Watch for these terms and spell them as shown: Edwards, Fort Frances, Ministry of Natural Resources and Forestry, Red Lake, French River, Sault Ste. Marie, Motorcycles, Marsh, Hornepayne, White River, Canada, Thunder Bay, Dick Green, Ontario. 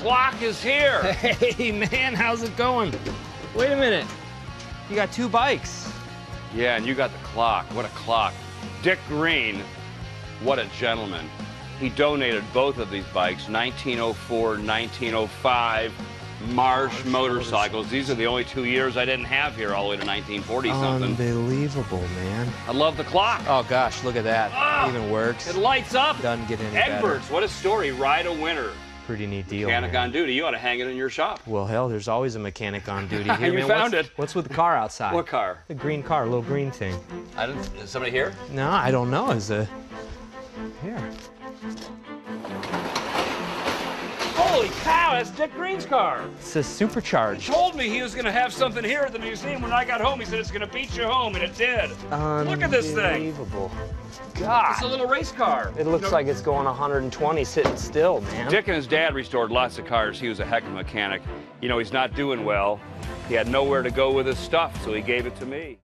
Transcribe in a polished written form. o'clock is here. Hey, man, how's it going? Wait a minute. You got two bikes. Yeah, and you got the clock. What a clock. Dick Green, what a gentleman. He donated both of these bikes, 1904, 1905, Marsh Motorcycles. These are the only 2 years I didn't have here all the way to 1940-something. Unbelievable, man. I love the clock. Oh, gosh, look at that. Oh, it even works. It lights up. Doesn't get any better. Edwards, what a story. Ride a winner. Pretty neat deal. Mechanic on duty. You ought to hang it in your shop. Well, hell, there's always a mechanic on duty here. You man, found it. What's with the car outside? What car? The green car, a little green thing. I didn't, is somebody here? No, I don't know. Is a here. Holy cow, that's Dick Green's car. It's a supercharged. He told me he was going to have something here at the museum when I got home. He said it's going to beat you home, and it did. Look at this thing. Unbelievable. God. It's a little race car. It looks like it's going 120 sitting still, man. Dick and his dad restored lots of cars. He was a heck of a mechanic. You know, he's not doing well. He had nowhere to go with his stuff, so he gave it to me.